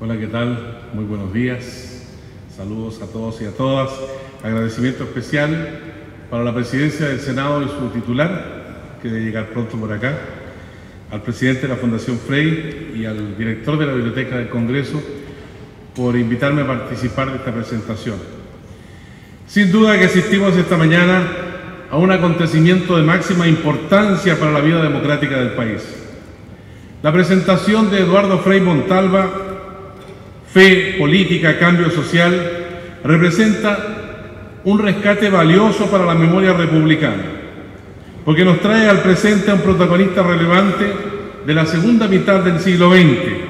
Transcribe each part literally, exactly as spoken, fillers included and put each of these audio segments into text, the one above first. Hola, ¿qué tal? Muy buenos días. Saludos a todos y a todas. Agradecimiento especial para la presidencia del Senado y su titular, que debe llegar pronto por acá, al presidente de la Fundación Frei y al director de la Biblioteca del Congreso por invitarme a participar de esta presentación. Sin duda que asistimos esta mañana a un acontecimiento de máxima importancia para la vida democrática del país. La presentación de Eduardo Frei Montalva, Fe, Política, Cambio Social, representa un rescate valioso para la memoria republicana, porque nos trae al presente a un protagonista relevante de la segunda mitad del siglo veinte,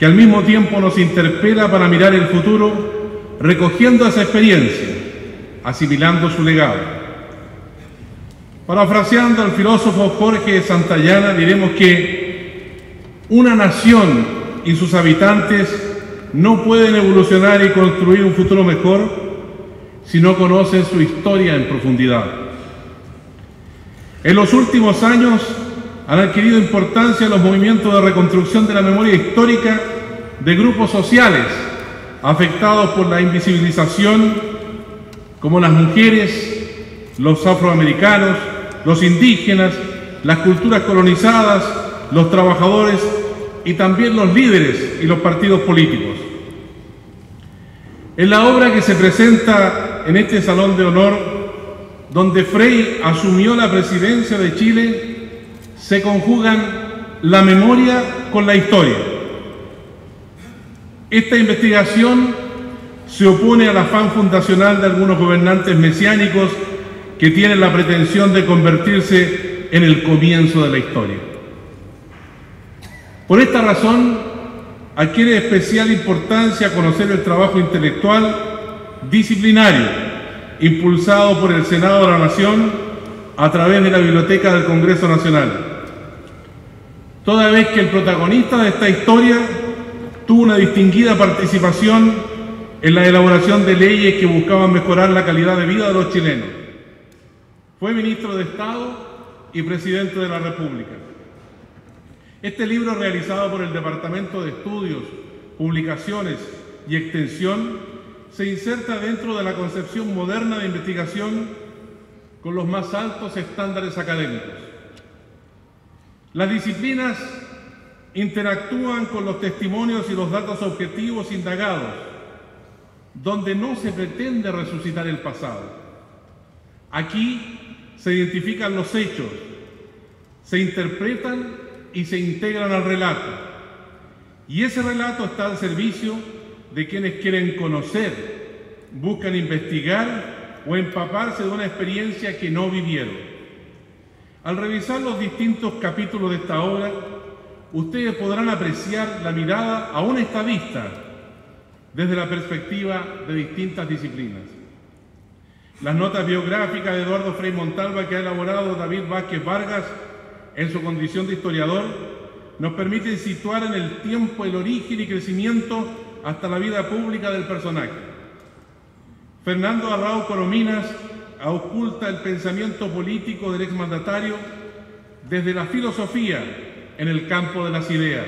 que al mismo tiempo nos interpela para mirar el futuro, recogiendo esa experiencia, asimilando su legado. Parafraseando al filósofo Jorge Santayana, diremos que una nación y sus habitantes no pueden evolucionar y construir un futuro mejor si no conocen su historia en profundidad. En los últimos años han adquirido importancia los movimientos de reconstrucción de la memoria histórica de grupos sociales afectados por la invisibilización, como las mujeres, los afroamericanos, los indígenas, las culturas colonizadas, los trabajadores y también los líderes y los partidos políticos. En la obra que se presenta en este Salón de Honor, donde Frei asumió la presidencia de Chile, se conjugan la memoria con la historia. Esta investigación se opone al afán fundacional de algunos gobernantes mesiánicos que tienen la pretensión de convertirse en el comienzo de la historia. Por esta razón, adquiere especial importancia conocer el trabajo intelectual disciplinario impulsado por el Senado de la Nación a través de la Biblioteca del Congreso Nacional, toda vez que el protagonista de esta historia tuvo una distinguida participación en la elaboración de leyes que buscaban mejorar la calidad de vida de los chilenos. Fue ministro de Estado y presidente de la República. Este libro, realizado por el Departamento de Estudios, Publicaciones y Extensión, se inserta dentro de la concepción moderna de investigación con los más altos estándares académicos. Las disciplinas interactúan con los testimonios y los datos objetivos indagados, donde no se pretende resucitar el pasado. Aquí se identifican los hechos, se interpretan y se integran al relato. Y ese relato está al servicio de quienes quieren conocer, buscan investigar o empaparse de una experiencia que no vivieron. Al revisar los distintos capítulos de esta obra, ustedes podrán apreciar la mirada a un estadista desde la perspectiva de distintas disciplinas. Las notas biográficas de Eduardo Frei Montalva que ha elaborado David Vázquez Vargas en su condición de historiador nos permiten situar en el tiempo el origen y crecimiento hasta la vida pública del personaje. Fernando Arrau Coroninas ausculta el pensamiento político del exmandatario desde la filosofía en el campo de las ideas.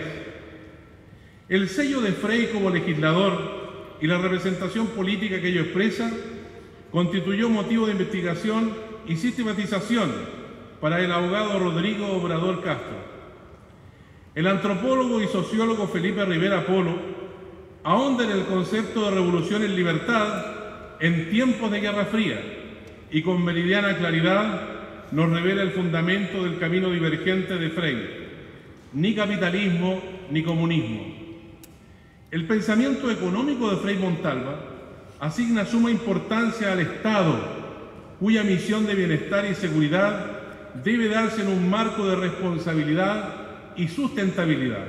El sello de Frei como legislador y la representación política que ello expresa constituyó motivo de investigación y sistematización para el abogado Rodrigo Obrador Castro. El antropólogo y sociólogo Felipe Rivera Polo ahonda en el concepto de revolución en libertad en tiempos de Guerra Fría y con meridiana claridad nos revela el fundamento del camino divergente de Frei: ni capitalismo ni comunismo. El pensamiento económico de Frei Montalva asigna suma importancia al Estado, cuya misión de bienestar y seguridad debe darse en un marco de responsabilidad y sustentabilidad.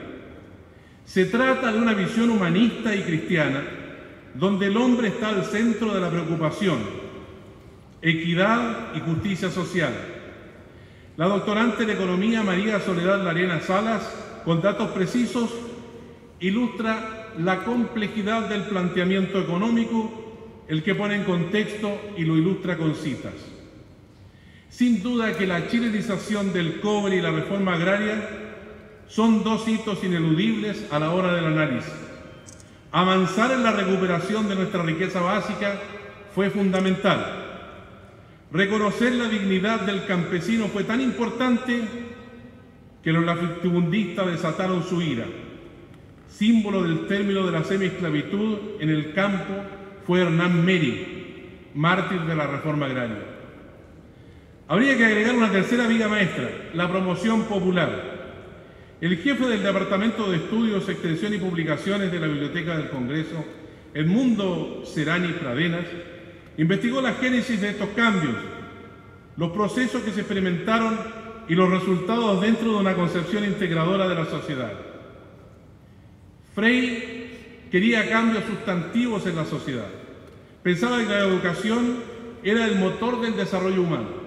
Se trata de una visión humanista y cristiana, donde el hombre está al centro de la preocupación, equidad y justicia social. La doctorante en Economía María Soledad Larena Salas, con datos precisos, ilustra la complejidad del planteamiento económico, el que pone en contexto y lo ilustra con citas. Sin duda que la chilenización del cobre y la reforma agraria son dos hitos ineludibles a la hora del análisis. Avanzar en la recuperación de nuestra riqueza básica fue fundamental. Reconocer la dignidad del campesino fue tan importante que los latifundistas desataron su ira. Símbolo del término de la semiesclavitud en el campo fue Hernán Mery, mártir de la reforma agraria. Habría que agregar una tercera viga maestra, la promoción popular. El jefe del Departamento de Estudios, Extensión y Publicaciones de la Biblioteca del Congreso, Edmundo Serani Pradenas, investigó la génesis de estos cambios, los procesos que se experimentaron y los resultados dentro de una concepción integradora de la sociedad. Frei quería cambios sustantivos en la sociedad. Pensaba que la educación era el motor del desarrollo humano.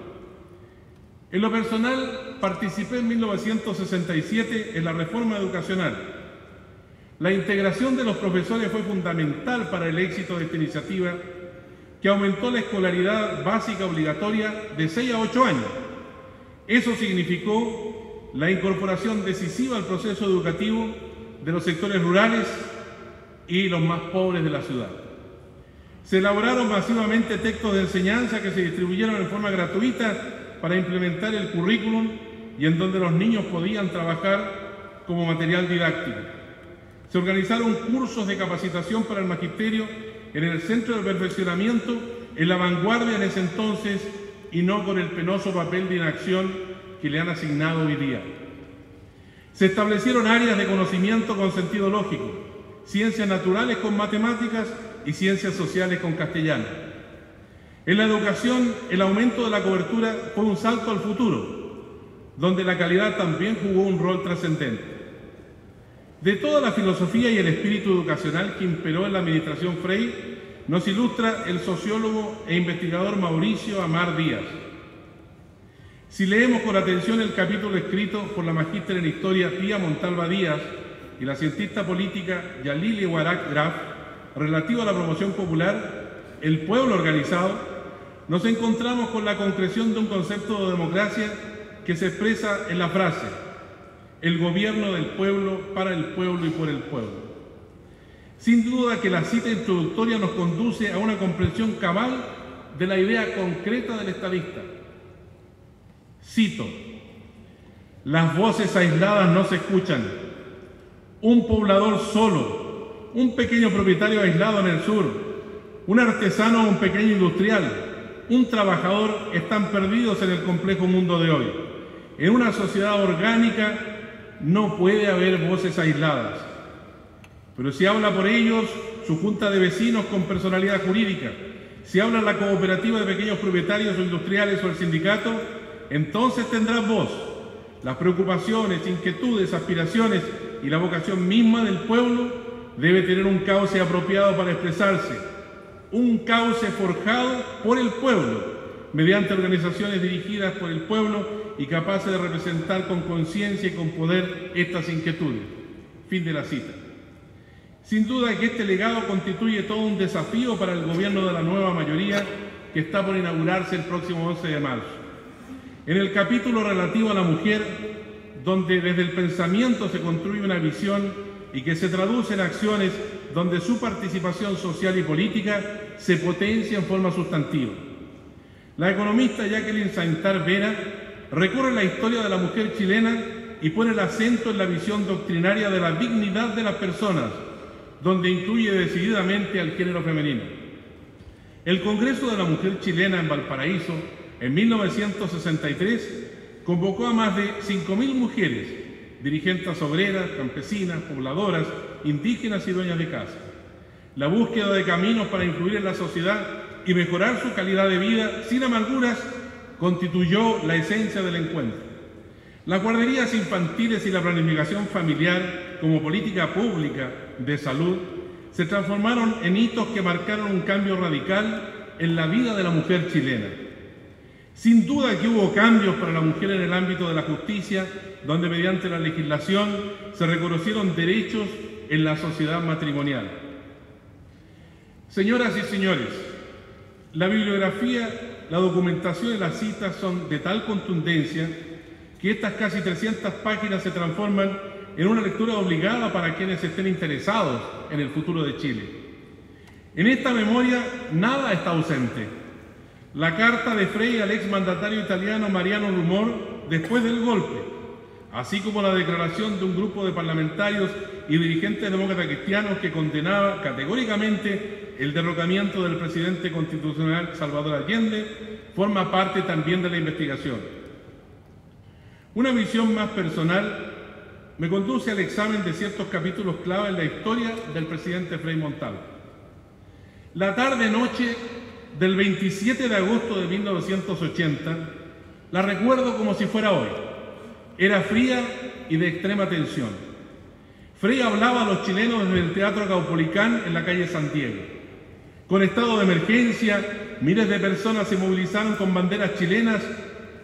En lo personal, participé en mil novecientos sesenta y siete en la reforma educacional. La integración de los profesores fue fundamental para el éxito de esta iniciativa, que aumentó la escolaridad básica obligatoria de seis a ocho años. Eso significó la incorporación decisiva al proceso educativo de los sectores rurales y los más pobres de la ciudad. Se elaboraron masivamente textos de enseñanza que se distribuyeron en forma gratuita para implementar el currículum y en donde los niños podían trabajar como material didáctico. Se organizaron cursos de capacitación para el magisterio en el centro del perfeccionamiento, en la vanguardia en ese entonces y no con el penoso papel de inacción que le han asignado hoy día. Se establecieron áreas de conocimiento con sentido lógico, ciencias naturales con matemáticas y ciencias sociales con castellano. En la educación, el aumento de la cobertura fue un salto al futuro, donde la calidad también jugó un rol trascendente. De toda la filosofía y el espíritu educacional que imperó en la administración Frei, nos ilustra el sociólogo e investigador Mauricio Amar Díaz. Si leemos con atención el capítulo escrito por la magíster en historia Pía Montalva Díaz y la cientista política Yalili Huarac Graf, relativo a la promoción popular, el pueblo organizado, nos encontramos con la concreción de un concepto de democracia que se expresa en la frase: el gobierno del pueblo, para el pueblo y por el pueblo. Sin duda que la cita introductoria nos conduce a una comprensión cabal de la idea concreta del estadista. Cito: las voces aisladas no se escuchan. Un poblador solo, un pequeño propietario aislado en el sur, un artesano o un pequeño industrial, un trabajador están perdidos en el complejo mundo de hoy. En una sociedad orgánica no puede haber voces aisladas, pero si habla por ellos su junta de vecinos con personalidad jurídica, si habla la cooperativa de pequeños propietarios o industriales o el sindicato, entonces tendrás voz. Las preocupaciones, inquietudes, aspiraciones y la vocación misma del pueblo debe tener un cauce apropiado para expresarse, un cauce forjado por el pueblo, mediante organizaciones dirigidas por el pueblo y capaces de representar con conciencia y con poder estas inquietudes. Fin de la cita. Sin duda que este legado constituye todo un desafío para el gobierno de la nueva mayoría que está por inaugurarse el próximo once de marzo. En el capítulo relativo a la mujer, donde desde el pensamiento se construye una visión y que se traduce en acciones donde su participación social y política se potencia en forma sustantiva. La economista Jacqueline Santa Vera recorre la historia de la mujer chilena y pone el acento en la visión doctrinaria de la dignidad de las personas, donde incluye decididamente al género femenino. El Congreso de la Mujer Chilena en Valparaíso, en mil novecientos sesenta y tres, convocó a más de cinco mil mujeres, dirigentes obreras, campesinas, pobladoras, indígenas y dueñas de casa. La búsqueda de caminos para influir en la sociedad y mejorar su calidad de vida sin amarguras constituyó la esencia del encuentro. Las guarderías infantiles y la planificación familiar como política pública de salud se transformaron en hitos que marcaron un cambio radical en la vida de la mujer chilena. Sin duda que hubo cambios para la mujer en el ámbito de la justicia, donde mediante la legislación se reconocieron derechos en la sociedad matrimonial. Señoras y señores, la bibliografía, la documentación y las citas son de tal contundencia que estas casi trescientas páginas se transforman en una lectura obligada para quienes estén interesados en el futuro de Chile. En esta memoria nada está ausente. La carta de Frei al exmandatario italiano Mariano Rumor después del golpe, así como la declaración de un grupo de parlamentarios y dirigentes demócratas cristianos que condenaba categóricamente el derrocamiento del presidente constitucional Salvador Allende, forma parte también de la investigación. Una visión más personal me conduce al examen de ciertos capítulos clave en la historia del presidente Frei Montalva. La tarde-noche del veintisiete de agosto de mil novecientos ochenta la recuerdo como si fuera hoy. Era fría y de extrema tensión. Frei hablaba a los chilenos en el Teatro Caupolicán en la calle Santiago. Con estado de emergencia, miles de personas se movilizaron con banderas chilenas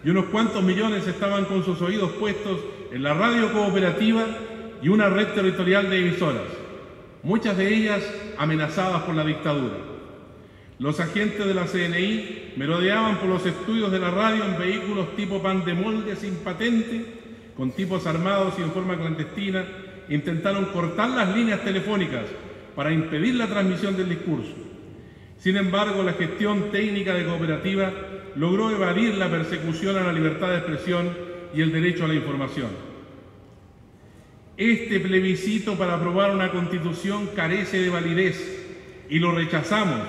y unos cuantos millones estaban con sus oídos puestos en la radio cooperativa y una red territorial de emisoras, muchas de ellas amenazadas por la dictadura. Los agentes de la C N I merodeaban por los estudios de la radio en vehículos tipo pan de molde sin patente, con tipos armados y en forma clandestina, intentaron cortar las líneas telefónicas para impedir la transmisión del discurso. Sin embargo, la gestión técnica de cooperativa logró evadir la persecución a la libertad de expresión y el derecho a la información. Este plebiscito para aprobar una constitución carece de validez y lo rechazamos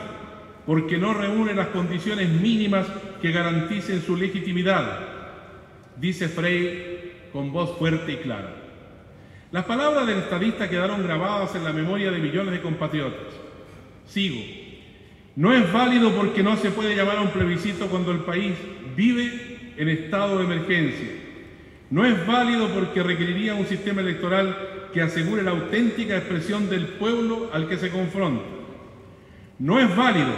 porque no reúne las condiciones mínimas que garanticen su legitimidad, dice Frei con voz fuerte y clara. Las palabras del estadista quedaron grabadas en la memoria de millones de compatriotas. Sigo. No es válido porque no se puede llamar a un plebiscito cuando el país vive en estado de emergencia. No es válido porque requeriría un sistema electoral que asegure la auténtica expresión del pueblo al que se confronta. No es válido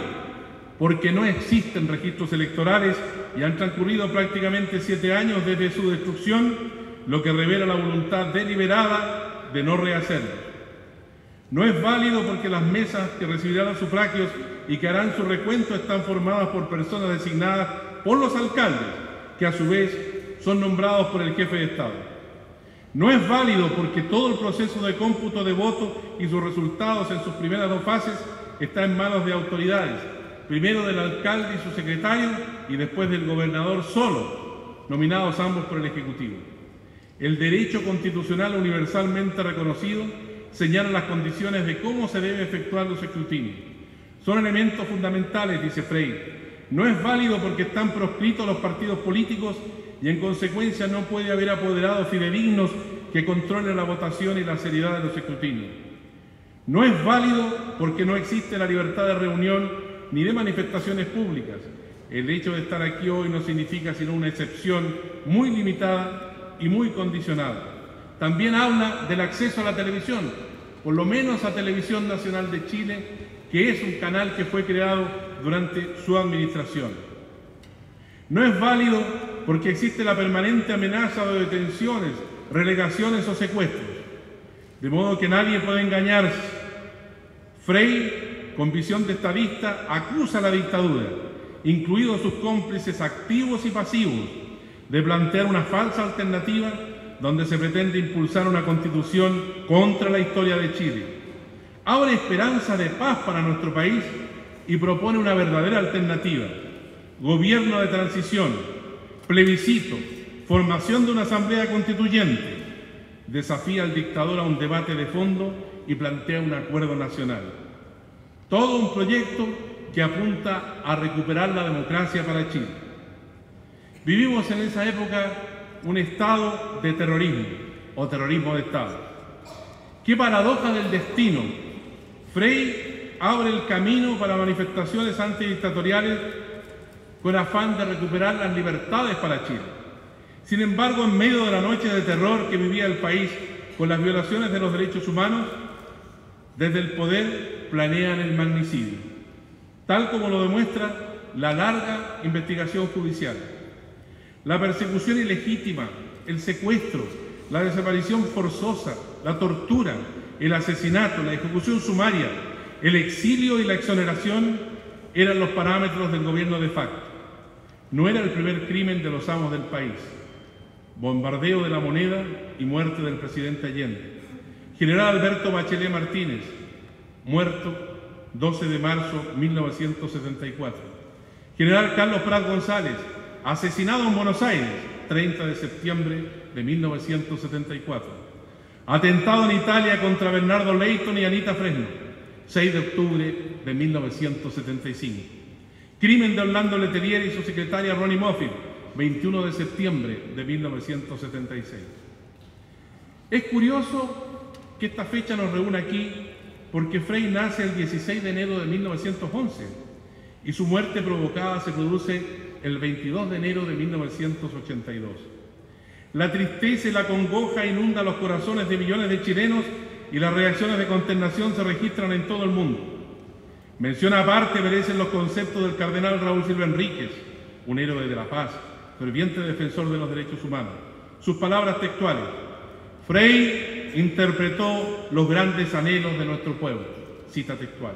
porque no existen registros electorales y han transcurrido prácticamente siete años desde su destrucción, lo que revela la voluntad deliberada de no rehacerlo. No es válido porque las mesas que recibirán los sufragios y que harán su recuento están formadas por personas designadas por los alcaldes, que a su vez son nombrados por el jefe de Estado. No es válido porque todo el proceso de cómputo de votos y sus resultados en sus primeras dos fases está en manos de autoridades, primero del alcalde y su secretario y después del gobernador solo, nominados ambos por el Ejecutivo. El derecho constitucional universalmente reconocido señala las condiciones de cómo se debe efectuar los escrutinios. Son elementos fundamentales, dice Frei. No es válido porque están proscritos los partidos políticos y en consecuencia no puede haber apoderados fidedignos que controlen la votación y la seriedad de los escrutinios. No es válido porque no existe la libertad de reunión ni de manifestaciones públicas. El hecho de estar aquí hoy no significa sino una excepción muy limitada y muy condicionada. También habla del acceso a la televisión, por lo menos a Televisión Nacional de Chile, que es un canal que fue creado durante su administración. No es válido porque existe la permanente amenaza de detenciones, relegaciones o secuestros, de modo que nadie puede engañarse. Frei, con visión de estadista, acusa a la dictadura, incluidos sus cómplices activos y pasivos, de plantear una falsa alternativa donde se pretende impulsar una constitución contra la historia de Chile. Abre esperanza de paz para nuestro país y propone una verdadera alternativa. Gobierno de transición, plebiscito, formación de una asamblea constituyente. Desafía al dictador a un debate de fondo y plantea un acuerdo nacional. Todo un proyecto que apunta a recuperar la democracia para Chile. Vivimos en esa época un estado de terrorismo, o terrorismo de Estado. ¡Qué paradoja del destino! Frei abre el camino para manifestaciones antidictatoriales con afán de recuperar las libertades para Chile. Sin embargo, en medio de la noche de terror que vivía el país con las violaciones de los derechos humanos, desde el poder planean el magnicidio, tal como lo demuestra la larga investigación judicial. La persecución ilegítima, el secuestro, la desaparición forzosa, la tortura, el asesinato, la ejecución sumaria, el exilio y la exoneración eran los parámetros del gobierno de facto. No era el primer crimen de los amos del país. bombardeo de la moneda y muerte del presidente Allende. General Alberto Bachelet Martínez, muerto doce de marzo de mil novecientos setenta y cuatro. General Carlos Prats González, asesinado en Buenos Aires, treinta de septiembre de mil novecientos setenta y cuatro. Atentado en Italia contra Bernardo Leighton y Anita Fresno, seis de octubre de mil novecientos setenta y cinco. Crimen de Orlando Letelier y su secretaria Ronnie Moffitt, veintiuno de septiembre de mil novecientos setenta y seis. Es curioso que esta fecha nos reúna aquí porque Frei nace el dieciséis de enero de mil novecientos once y su muerte provocada se produce el veintidós de enero de mil novecientos ochenta y dos. La tristeza y la congoja inundan los corazones de millones de chilenos y las reacciones de consternación se registran en todo el mundo. Mención aparte merecen los conceptos del Cardenal Raúl Silva Enríquez, un héroe de la paz, ferviente defensor de los derechos humanos. Sus palabras textuales: Frei interpretó los grandes anhelos de nuestro pueblo. Cita textual.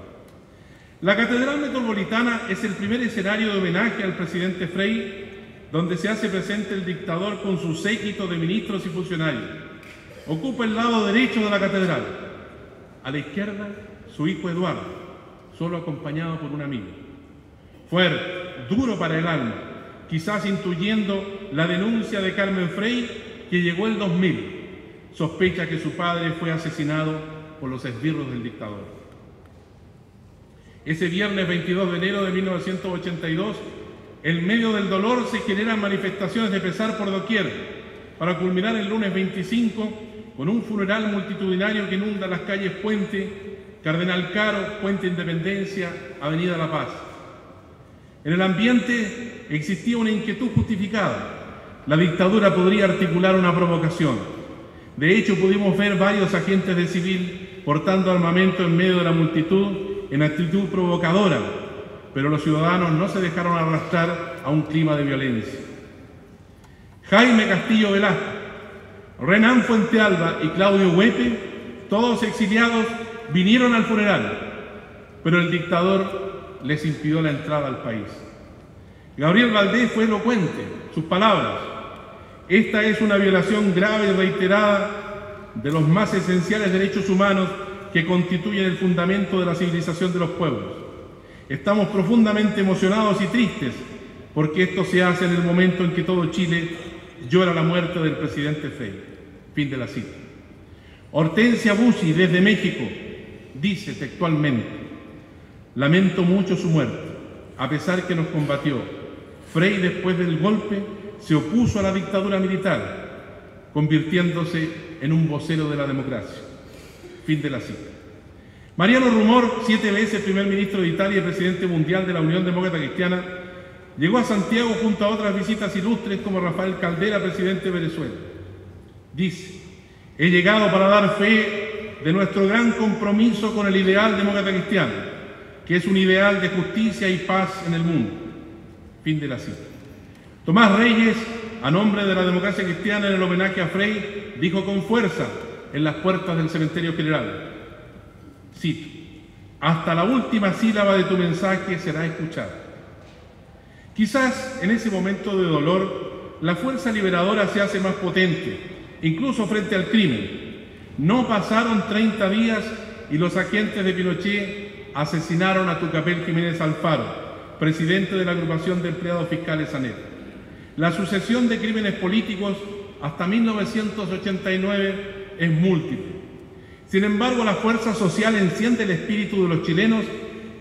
La Catedral Metropolitana es el primer escenario de homenaje al presidente Frei, donde se hace presente el dictador con su séquito de ministros y funcionarios. Ocupa el lado derecho de la catedral. A la izquierda, su hijo Eduardo, solo acompañado por un amigo. Fuerte, duro para el alma, quizás intuyendo la denuncia de Carmen Frei, que llegó el dos mil. Sospecha que su padre fue asesinado por los esbirros del dictador. Ese viernes veintidós de enero de mil novecientos ochenta y dos, en medio del dolor se generan manifestaciones de pesar por doquier, para culminar el lunes veinticinco con un funeral multitudinario que inunda las calles Puente, Cardenal Caro, Puente Independencia, Avenida La Paz. En el ambiente existía una inquietud justificada. La dictadura podría articular una provocación. De hecho, pudimos ver varios agentes de civil portando armamento en medio de la multitud, en actitud provocadora, pero los ciudadanos no se dejaron arrastrar a un clima de violencia. Jaime Castillo Velasco, Renan Fuentealba y Claudio Huepe, todos exiliados, vinieron al funeral, pero el dictador les impidió la entrada al país. Gabriel Valdés fue elocuente, sus palabras: esta es una violación grave y reiterada de los más esenciales derechos humanos que constituyen el fundamento de la civilización de los pueblos. Estamos profundamente emocionados y tristes porque esto se hace en el momento en que todo Chile llora la muerte del presidente Frei. Fin de la cita. Hortensia Bussi, desde México, dice textualmente: lamento mucho su muerte, a pesar que nos combatió. Frei, después del golpe, se opuso a la dictadura militar, convirtiéndose en un vocero de la democracia. Fin de la cita. Mariano Rumor, siete veces primer ministro de Italia y presidente mundial de la Unión Demócrata Cristiana, llegó a Santiago junto a otras visitas ilustres como Rafael Caldera, presidente de Venezuela. Dice: he llegado para dar fe de nuestro gran compromiso con el ideal demócrata cristiano, que es un ideal de justicia y paz en el mundo. Fin de la cita. Tomás Reyes, a nombre de la democracia cristiana, en el homenaje a Frei, dijo con fuerza en las puertas del cementerio general, cito: hasta la última sílaba de tu mensaje será escuchada. Quizás en ese momento de dolor la fuerza liberadora se hace más potente, incluso frente al crimen. No pasaron treinta días y los agentes de Pinochet asesinaron a Tucapel Jiménez Alfaro, presidente de la agrupación de empleados fiscales SANEF. La sucesión de crímenes políticos hasta mil novecientos ochenta y nueve es múltiple. Sin embargo, la fuerza social enciende el espíritu de los chilenos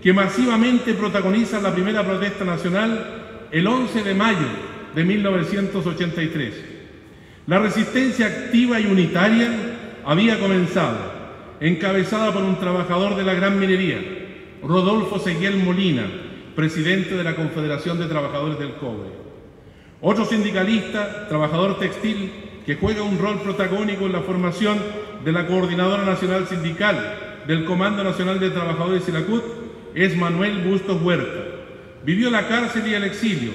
que masivamente protagonizan la primera protesta nacional el once de mayo de mil novecientos ochenta y tres. La resistencia activa y unitaria había comenzado, encabezada por un trabajador de la gran minería, Rodolfo Seguiel Molina, presidente de la Confederación de Trabajadores del Cobre. Otro sindicalista, trabajador textil, que juega un rol protagónico en la formación de la Coordinadora Nacional Sindical del Comando Nacional de Trabajadores Silacut, es Manuel Bustos Huerta. Vivió la cárcel y el exilio,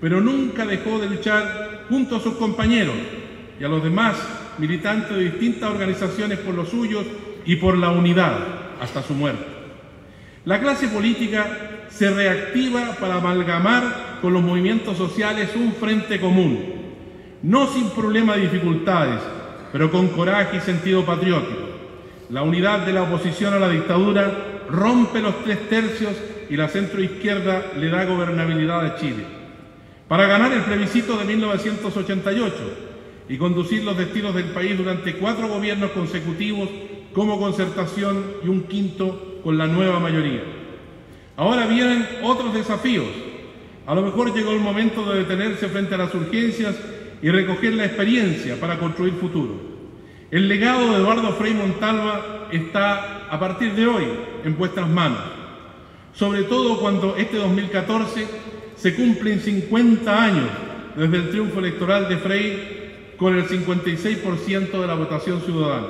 pero nunca dejó de luchar junto a sus compañeros y a los demás militantes de distintas organizaciones por los suyos y por la unidad hasta su muerte. La clase política se reactiva para amalgamar con los movimientos sociales un frente común. no sin problemas y dificultades, pero con coraje y sentido patriótico. La unidad de la oposición a la dictadura rompe los tres tercios y la centroizquierda le da gobernabilidad a Chile. Para ganar el plebiscito de mil novecientos ochenta y ocho y conducir los destinos del país durante cuatro gobiernos consecutivos como Concertación y un quinto con la nueva mayoría. Ahora vienen otros desafíos. A lo mejor llegó el momento de detenerse frente a las urgencias y recoger la experiencia para construir futuro. El legado de Eduardo Frei Montalva está, a partir de hoy, en vuestras manos. Sobre todo cuando este dos mil catorce se cumplen cincuenta años desde el triunfo electoral de Frei con el cincuenta y seis por ciento de la votación ciudadana.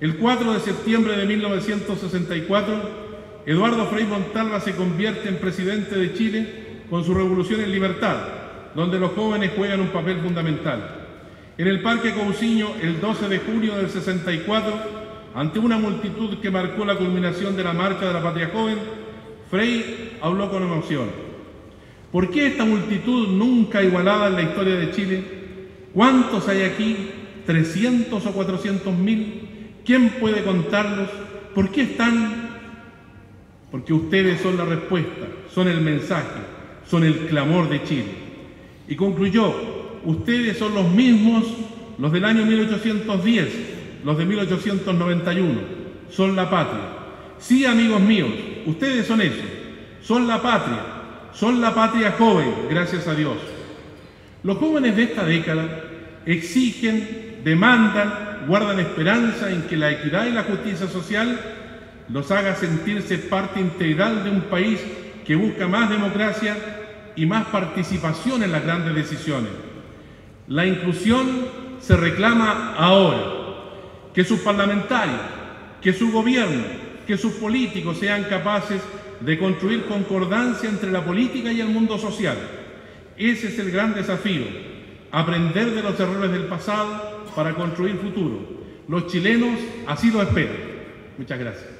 El cuatro de septiembre de mil novecientos sesenta y cuatro, Eduardo Frei Montalva se convierte en presidente de Chile con su Revolución en Libertad, donde los jóvenes juegan un papel fundamental. En el Parque Cousiño, el doce de junio del sesenta y cuatro, ante una multitud que marcó la culminación de la marcha de la patria joven, Frei habló con emoción. ¿Por qué esta multitud nunca igualada en la historia de Chile? ¿Cuántos hay aquí? ¿trescientos o cuatrocientos mil? ¿Quién puede contarlos? ¿Por qué están? Porque ustedes son la respuesta, son el mensaje, son el clamor de Chile. Y concluyó: ustedes son los mismos, los del año mil ochocientos diez, los de mil ochocientos noventa y uno. Son la patria. Sí, amigos míos, ustedes son eso. Son la patria. Son la patria joven, gracias a Dios. Los jóvenes de esta década exigen, demandan, guardan esperanza en que la equidad y la justicia social los haga sentirse parte integral de un país que busca más democracia y más participación en las grandes decisiones. La inclusión se reclama ahora. Que sus parlamentarios, que su gobierno, que sus políticos sean capaces de construir concordancia entre la política y el mundo social. Ese es el gran desafío, aprender de los errores del pasado para construir futuro. Los chilenos así lo esperan. Muchas gracias.